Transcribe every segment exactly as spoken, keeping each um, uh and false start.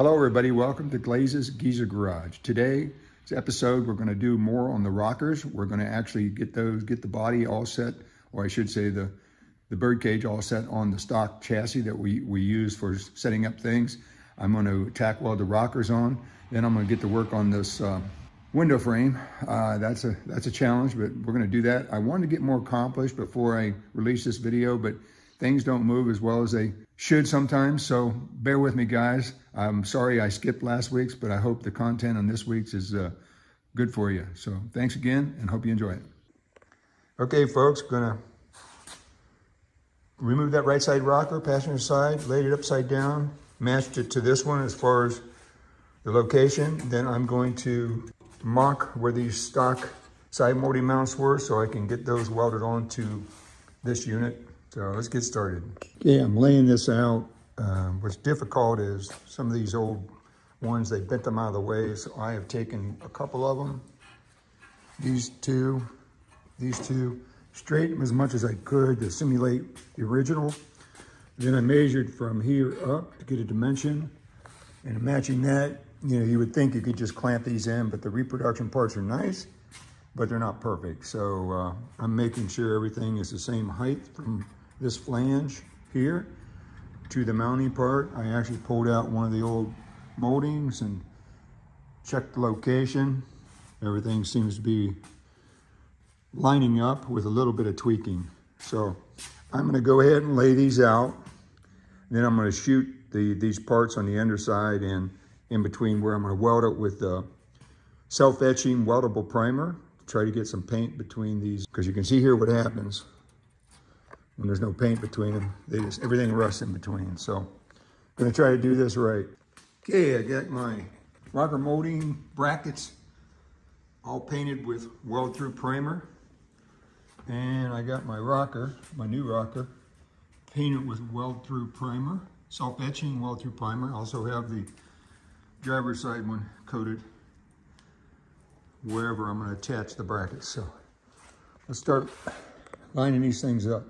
Hello everybody, welcome to Glaze's Geezer Garage. Today's episode we're going to do more on the rockers. We're going to actually get those, get the body all set, or I should say the, the birdcage all set on the stock chassis that we, we use for setting up things. I'm going to tack weld the rockers on, then I'm going to get to work on this uh, window frame. Uh, that's, a, that's a challenge, but we're going to do that. I wanted to get more accomplished before I release this video, but things don't move as well as they should sometimes, so bear with me, guys. I'm sorry I skipped last week's, but I hope the content on this week's is uh, good for you. So thanks again, and hope you enjoy it. Okay, folks, gonna remove that right side rocker, passenger side, laid it upside down, matched it to this one as far as the location. Then I'm going to mock where these stock side molding mounts were so I can get those welded onto this unit. So let's get started. Okay, I'm laying this out. Um, what's difficult is some of these old ones, they bent them out of the way. So I have taken a couple of them, these two, these two, straighten them as much as I could to simulate the original. Then I measured from here up to get a dimension. And matching that, you know, you would think you could just clamp these in, but the reproduction parts are nice, but they're not perfect. So uh, I'm making sure everything is the same height from this flange here to the mounting part. I actually pulled out one of the old moldings and checked the location. Everything seems to be lining up with a little bit of tweaking. So I'm gonna go ahead and lay these out. Then I'm gonna shoot the, these parts on the underside and in between where I'm gonna weld it with the self-etching weldable primer to try to get some paint between these, because you can see here what happens. When there's no paint between them, they just, everything rusts in between. So I'm gonna try to do this right. Okay, I got my rocker molding brackets all painted with weld through primer. And I got my rocker, my new rocker, painted with weld through primer, self etching weld through primer. I also have the driver's side one coated wherever I'm gonna attach the brackets. So let's start lining these things up.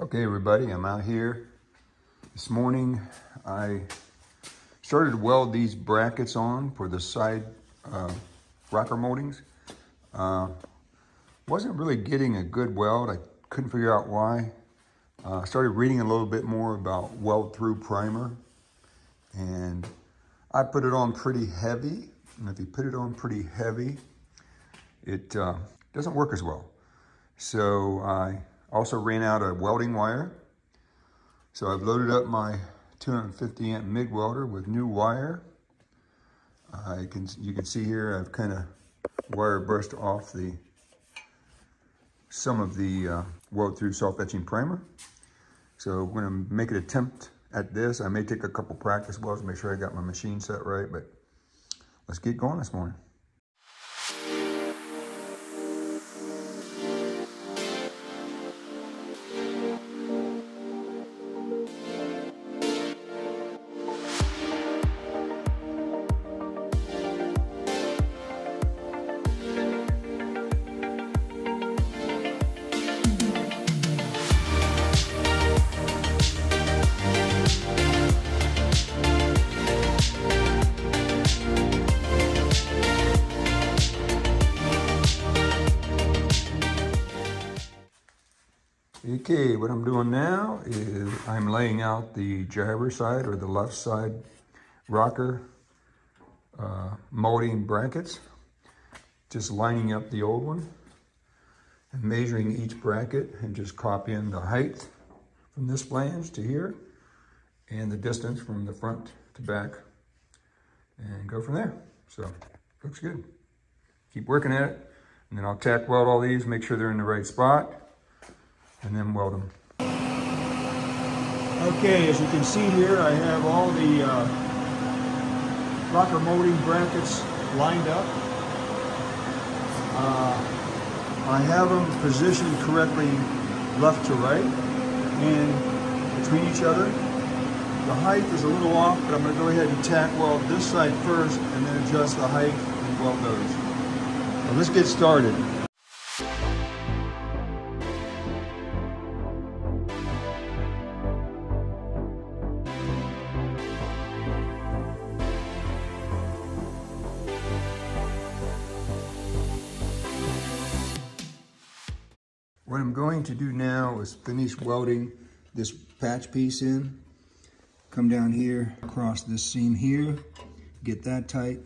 Okay, everybody, I'm out here. This morning, I started to weld these brackets on for the side uh, rocker moldings. Uh, wasn't really getting a good weld. I couldn't figure out why. I uh, started reading a little bit more about weld through primer, and I put it on pretty heavy. And if you put it on pretty heavy, it uh, doesn't work as well. So I also ran out of welding wire. So I've loaded up my two hundred fifty amp M I G welder with new wire. I can, you can see here I've kind of wire brushed off the some of the uh, weld through self-etching primer. So I'm gonna make an attempt at this. I may take a couple practice welds to make sure I got my machine set right, but let's get going this morning. Okay, what I'm doing now is I'm laying out the driver side or the left side rocker uh, molding brackets, just lining up the old one and measuring each bracket and just copying the height from this flange to here and the distance from the front to back and go from there. So looks good. Keep working at it, and then I'll tack weld all these, make sure they're in the right spot, and then weld them. Okay, as you can see here, I have all the uh, rocker molding brackets lined up. Uh, I have them positioned correctly left to right and between each other. The height is a little off, but I'm going to go ahead and tack weld this side first and then adjust the height and weld those. Now let's get started. What I'm going to do now is finish welding this patch piece in. Come down here, across this seam here, get that tight.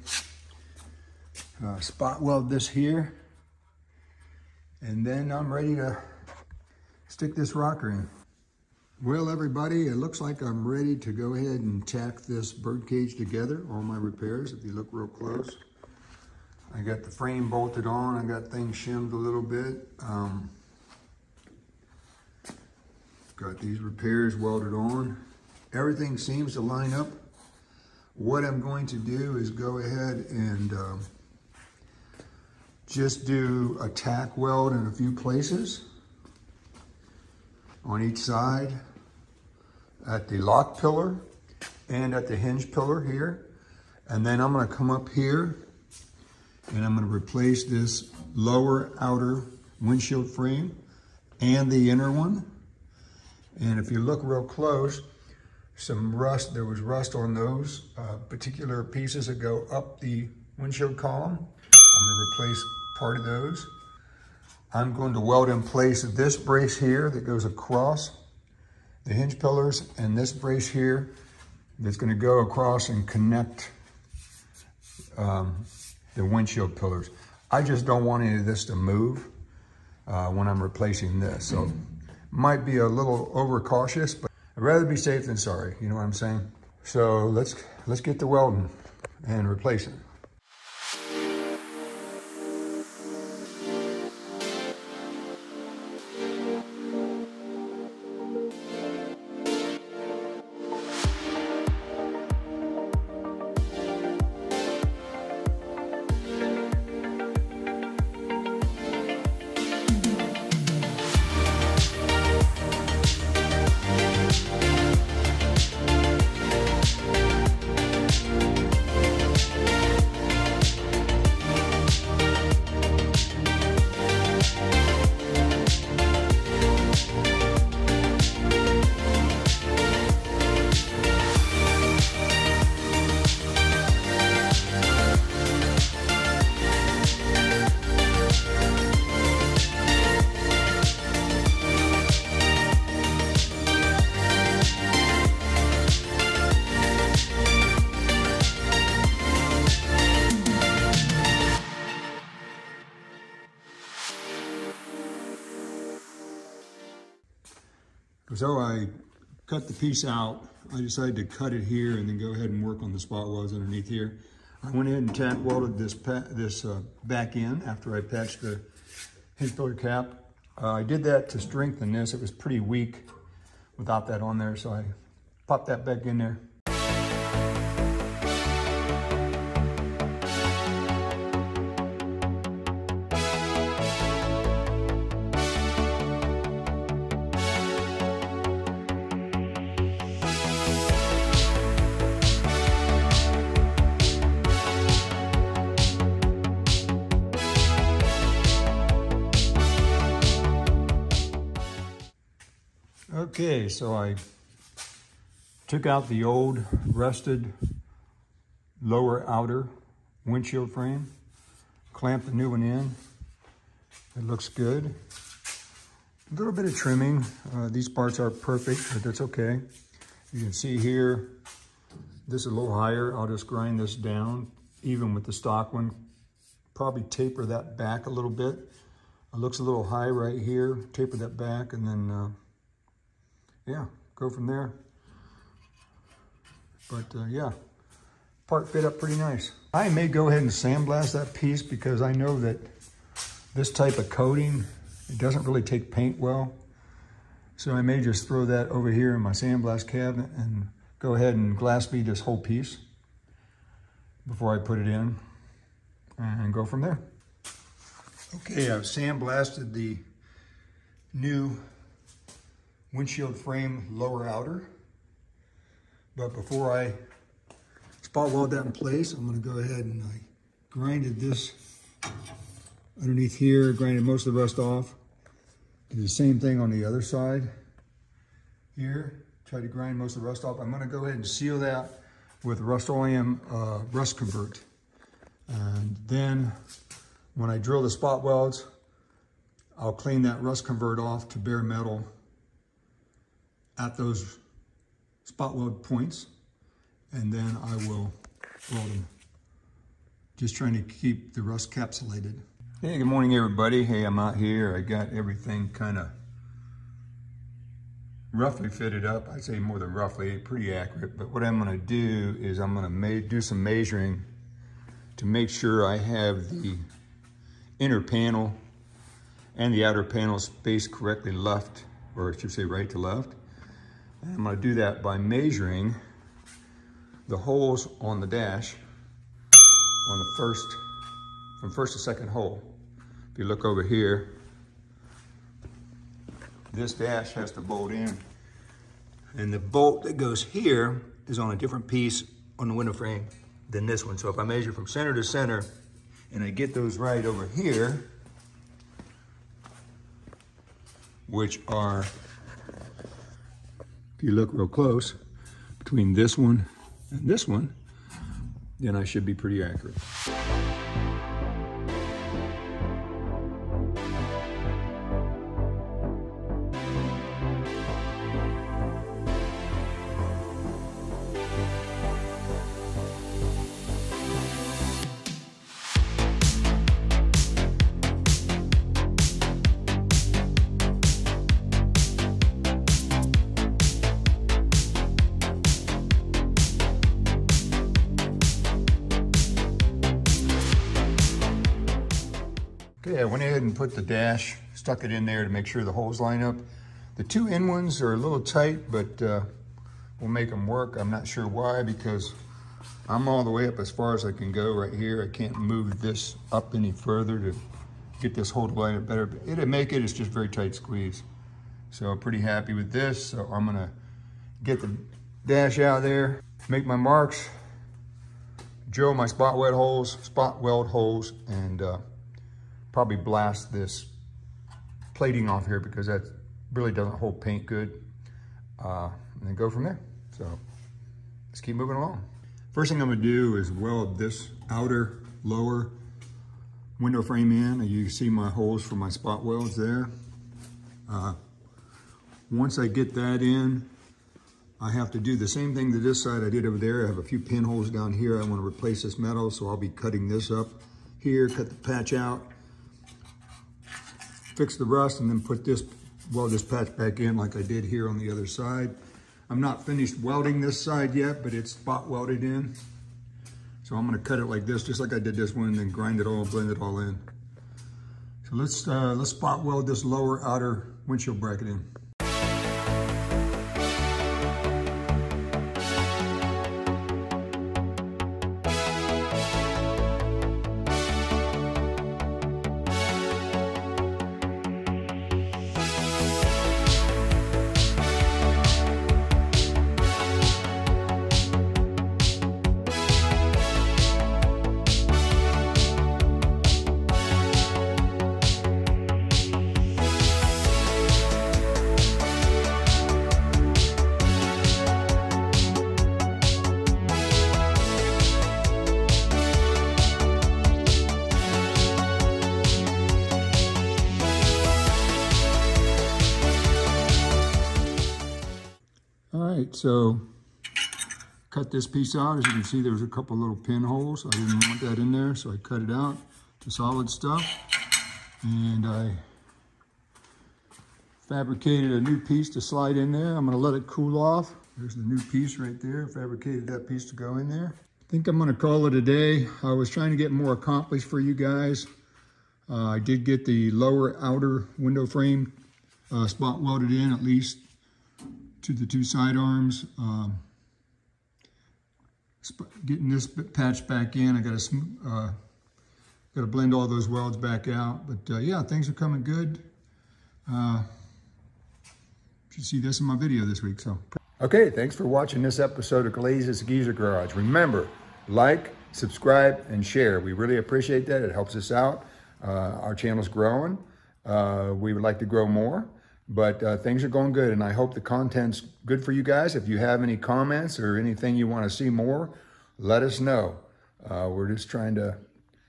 Uh, spot weld this here. And then I'm ready to stick this rocker in. Well, everybody, it looks like I'm ready to go ahead and tack this birdcage together, all my repairs, if you look real close. I got the frame bolted on, I got things shimmed a little bit. Um, Got these repairs welded on. Everything seems to line up. What I'm going to do is go ahead and um, just do a tack weld in a few places on each side at the lock pillar and at the hinge pillar here. And then I'm gonna come up here and I'm gonna replace this lower outer windshield frame and the inner one. And if you look real close, some rust, there was rust on those uh, particular pieces that go up the windshield column. I'm gonna replace part of those. I'm going to weld in place this brace here that goes across the hinge pillars and this brace here that's gonna go across and connect um, the windshield pillars. I just don't want any of this to move uh, when I'm replacing this. So. Might be a little overcautious, but I'd rather be safe than sorry. You know what I'm saying? So let's let's get to welding and replace it. So I cut the piece out. I decided to cut it here and then go ahead and work on the spot welds underneath here. I went ahead and tack welded this this uh, back end after I patched the hinge pillar cap. Uh, I did that to strengthen this. It was pretty weak without that on there, so I popped that back in there. Okay, so I took out the old rusted lower outer windshield frame, clamped the new one in. It looks good. A little bit of trimming. Uh, these parts are perfect, but that's okay. You can see here, this is a little higher. I'll just grind this down, even with the stock one. Probably taper that back a little bit. It looks a little high right here. Taper that back and then... Uh, yeah, go from there. But uh, yeah, part fit up pretty nice. I may go ahead and sandblast that piece because I know that this type of coating, it doesn't really take paint well. So I may just throw that over here in my sandblast cabinet and go ahead and glass bead this whole piece before I put it in and go from there. Okay, I've sandblasted the new windshield frame lower outer. But before I spot weld that in place, I'm gonna go ahead and I grinded this underneath here, grinded most of the rust off. Did the same thing on the other side here. Tried to grind most of the rust off. I'm gonna go ahead and seal that with Rust-Oleum uh, rust convert. And then when I drill the spot welds, I'll clean that rust convert off to bare metal at those spot weld points, and then I will weld them. Just trying to keep the rust capsulated. Hey, good morning everybody. Hey, I'm out here. I got everything kind of roughly fitted up. I'd say more than roughly, pretty accurate. But what I'm gonna do is I'm gonna do some measuring to make sure I have the inner panel and the outer panel spaced correctly left, or I should say right to left. And I'm gonna do that by measuring the holes on the dash on the first, from first to second hole. If you look over here, this dash has to bolt in. And the bolt that goes here is on a different piece on the window frame than this one. So if I measure from center to center and I get those right over here, which are, if you look real close, between this one and this one, then I should be pretty accurate. I went ahead and put the dash, stuck it in there to make sure the holes line up. The two end ones are a little tight, but uh, we'll make them work. I'm not sure why, because I'm all the way up as far as I can go right here. I can't move this up any further to get this hole to line up better. But it'll make it, it's just very tight squeeze. So I'm pretty happy with this. So I'm gonna get the dash out of there, make my marks, drill my spot weld holes, spot weld holes, and uh, probably blast this plating off here because that really doesn't hold paint good. Uh, and then go from there. So let's keep moving along. First thing I'm gonna do is weld this outer lower window frame in. And you can see my holes for my spot welds there. Uh, once I get that in, I have to do the same thing to this side I did over there. I have a few pinholes down here. I wanna replace this metal, so I'll be cutting this up here, cut the patch out, fix the rust, and then put this, weld this patch back in like I did here on the other side. I'm not finished welding this side yet, but it's spot welded in. So I'm gonna cut it like this, just like I did this one, and then grind it all, blend it all in. So let's, uh, let's spot weld this lower outer windshield bracket in. So cut this piece out. As you can see, there's a couple little pinholes. I didn't want that in there, so I cut it out, the solid stuff. And I fabricated a new piece to slide in there. I'm gonna let it cool off. There's the new piece right there. Fabricated that piece to go in there. I think I'm gonna call it a day. I was trying to get more accomplished for you guys. Uh, I did get the lower outer window frame uh, spot welded in, at least to the two side arms. Um, getting this patch back in, I gotta, uh, gotta blend all those welds back out. But uh, yeah, things are coming good. Uh, you should see this in my video this week, so. Okay, thanks for watching this episode of Glaze's Geezer Garage. Remember, like, subscribe, and share. We really appreciate that. It helps us out. Uh, our channel's growing. Uh, we would like to grow more, but uh, things are going good, and I hope the content's good for you guys. If you have any comments or anything you want to see more, let us know. Uh, we're just trying to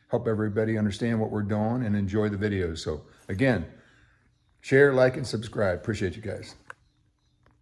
help everybody understand what we're doing and enjoy the videos. So again, share, like, and subscribe. Appreciate you guys.